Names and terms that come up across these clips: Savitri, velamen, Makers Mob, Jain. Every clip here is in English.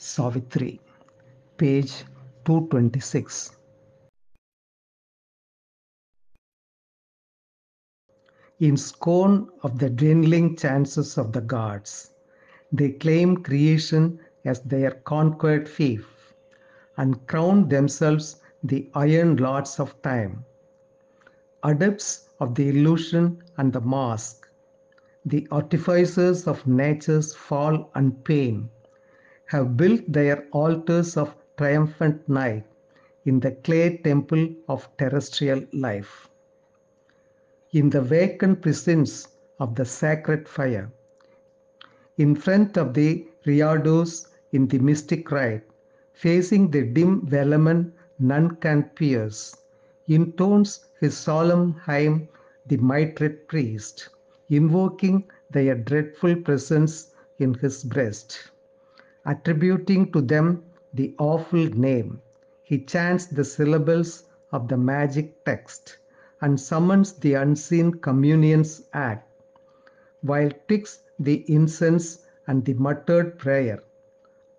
Savitri, page 226. In scorn of the dwindling chances of the gods, they claim creation as their conquered fief and crown themselves the iron lords of time. Adepts of the illusion and the mask, the artificers of nature's fall and pain, have built their altars of triumphant night in the clay temple of terrestrial life. In the vacant precincts of the sacred fire, in front of the riados in the mystic rite, facing the dim velamen none can pierce, intones his solemn hymn the mitred priest, invoking their dreadful presence in his breast. Attributing to them the awful name, he chants the syllables of the magic text and summons the unseen communion's act, while twixt the incense and the muttered prayer,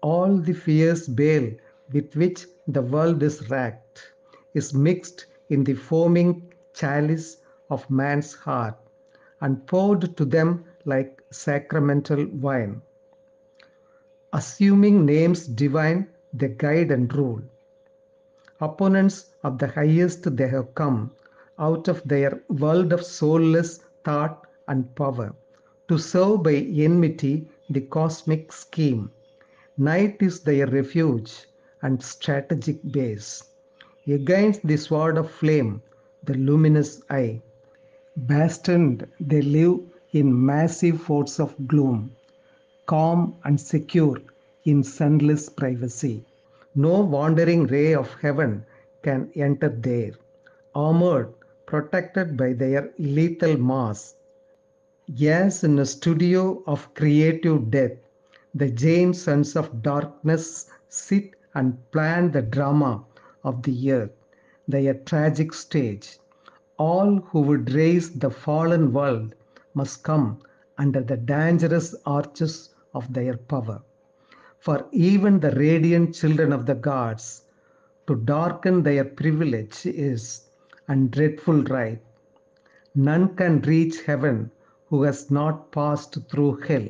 all the fierce bale with which the world is racked is mixed in the foaming chalice of man's heart and poured to them like sacramental wine. Assuming names divine, they guide and rule. Opponents of the highest, they have come out of their world of soulless thought and power to serve by enmity the cosmic scheme. Night is their refuge and strategic base. Against the sword of flame, the luminous eye, bastioned they live in massive forts of gloom, calm and secure in sunless privacy. No wandering ray of heaven can enter there, armored, protected by their lethal mask. Yes, in a studio of creative death, the Jain sons of darkness sit and plan the drama of the earth, their tragic stage. All who would raise the fallen world must come under the dangerous arches of their power. For even the radiant children of the gods, to darken their privilege is and dreadful right. None can reach heaven who has not passed through hell.